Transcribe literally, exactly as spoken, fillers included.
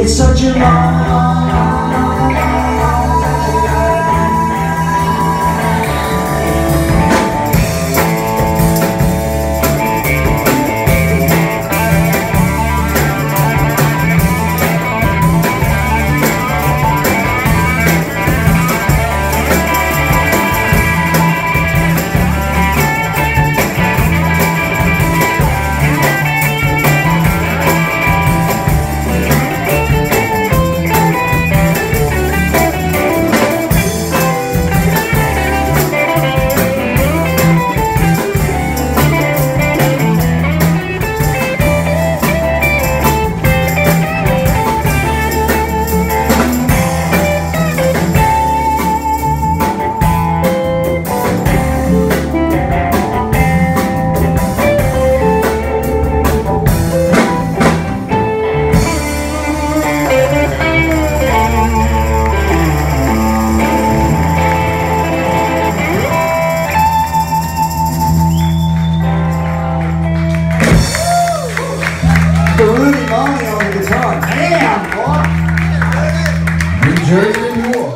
It's such a long Jersey and New York.